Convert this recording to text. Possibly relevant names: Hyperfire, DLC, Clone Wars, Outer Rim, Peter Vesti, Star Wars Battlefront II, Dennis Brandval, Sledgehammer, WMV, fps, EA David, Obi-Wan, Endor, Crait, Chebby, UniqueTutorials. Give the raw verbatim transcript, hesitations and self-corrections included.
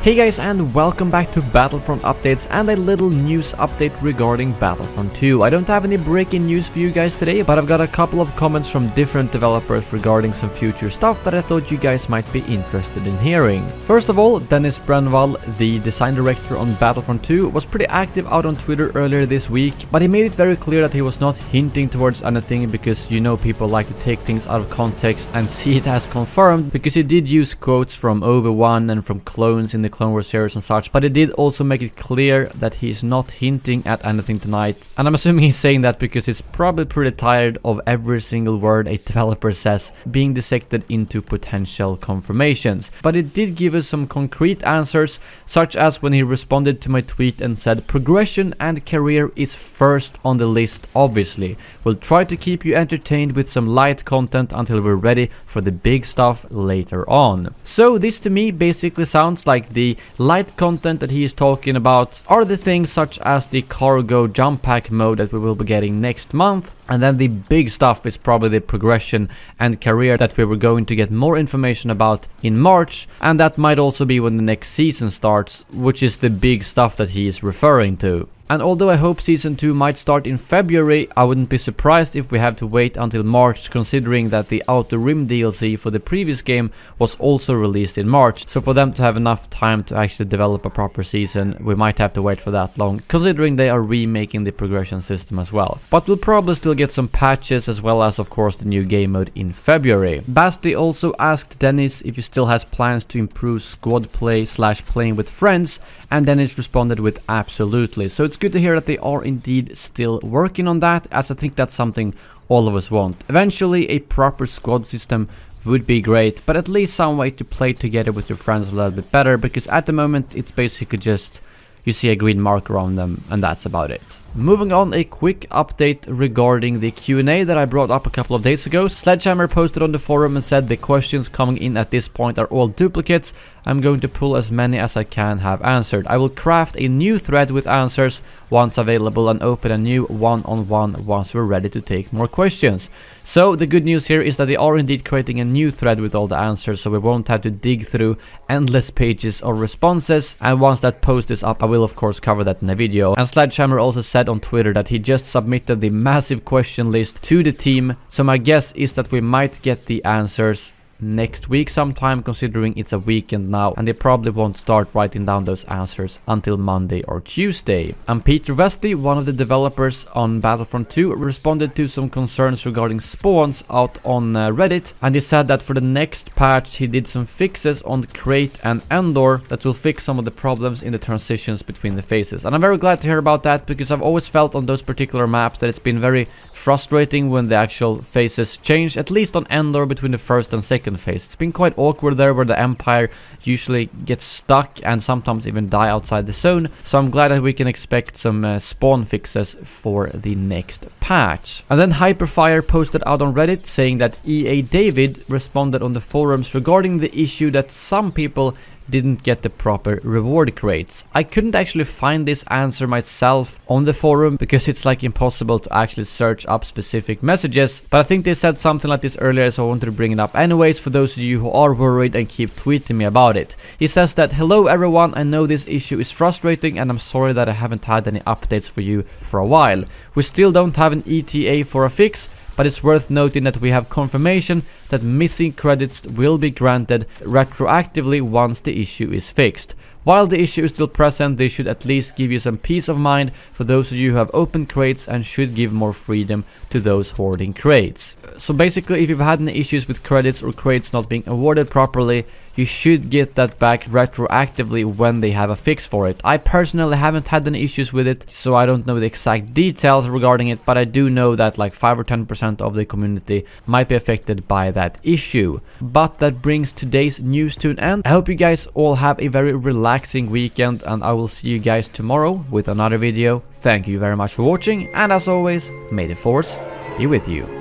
Hey guys, and welcome back to Battlefront updates and a little news update regarding Battlefront two. I don't have any breaking news for you guys today, but I've got a couple of comments from different developers regarding some future stuff that I thought you guys might be interested in hearing. First of all, Dennis Brandval, the design director on Battlefront two, was pretty active out on Twitter earlier this week, but he made it very clear that he was not hinting towards anything because, you know, people like to take things out of context and see it as confirmed, because he did use quotes from Obi-Wan and from clones in the Clone Wars series and such, but it did also make it clear that he's not hinting at anything tonight. And I'm assuming he's saying that because he's probably pretty tired of every single word a developer says being dissected into potential confirmations. But it did give us some concrete answers, such as when he responded to my tweet and said, "Progression and career is first on the list, obviously. We'll try to keep you entertained with some light content until we're ready for the big stuff later on." So this to me basically sounds like the The light content that he is talking about are the things such as the cargo jump pack mode that we will be getting next month. And then the big stuff is probably the progression and career that we were going to get more information about in March. And that might also be when the next season starts, which is the big stuff that he is referring to. And although I hope Season two might start in February, I wouldn't be surprised if we have to wait until March, considering that the Outer Rim D L C for the previous game was also released in March. So for them to have enough time to actually develop a proper season, we might have to wait for that long, considering they are remaking the progression system as well. But we'll probably still get some patches, as well as of course the new game mode in February. Basti also asked Dennis if he still has plans to improve squad play slash playing with friends, and Dennis responded with absolutely. So it's good to hear that they are indeed still working on that, as I think that's something all of us want. Eventually a proper squad system would be great, but at least some way to play together with your friends a little bit better, because at the moment it's basically just you see a green mark around them and that's about it. Moving on, a quick update regarding the Q and A that I brought up a couple of days ago. Sledgehammer posted on the forum and said the questions coming in at this point are all duplicates. I'm going to pull as many as I can have answered. I will craft a new thread with answers once available and open a new one-on-one once we're ready to take more questions. So the good news here is that they are indeed creating a new thread with all the answers, so we won't have to dig through endless pages of responses. And once that post is up, I will of course cover that in a video. And Sledgehammer also said on Twitter that he just submitted the massive question list to the team, so my guess is that we might get the answers next week sometime, considering it's a weekend now and they probably won't start writing down those answers until Monday or Tuesday. And Peter Vesti, one of the developers on Battlefront two, responded to some concerns regarding spawns out on uh, Reddit, and he said that for the next patch he did some fixes on Crait and Endor that will fix some of the problems in the transitions between the phases. And I'm very glad to hear about that, because I've always felt on those particular maps that it's been very frustrating when the actual phases change, at least on Endor between the first and second phase. It's been quite awkward there, where the Empire usually gets stuck and sometimes even die outside the zone. So I'm glad that we can expect some uh, spawn fixes for the next patch. And then Hyperfire posted out on Reddit saying that E A David responded on the forums regarding the issue that some people didn't get the proper reward crates. I couldn't actually find this answer myself on the forum, because it's like impossible to actually search up specific messages, but I think they said something like this earlier, so I wanted to bring it up anyways for those of you who are worried and keep tweeting me about it. He says that, "Hello everyone, I know this issue is frustrating and I'm sorry that I haven't had any updates for you for a while. We still don't have an E T A for a fix, but it's worth noting that we have confirmation that missing credits will be granted retroactively once the issue is fixed. While the issue is still present, they should at least give you some peace of mind for those of you who have opened crates, and should give more freedom to those hoarding crates." So basically, if you've had any issues with credits or crates not being awarded properly, you should get that back retroactively when they have a fix for it. I personally haven't had any issues with it, so I don't know the exact details regarding it, but I do know that like five or ten percent of the community might be affected by that issue. But that brings today's news to an end. I hope you guys all have a very relaxing weekend, and I will see you guys tomorrow with another video. Thank you very much for watching, and as always, may the Force be with you.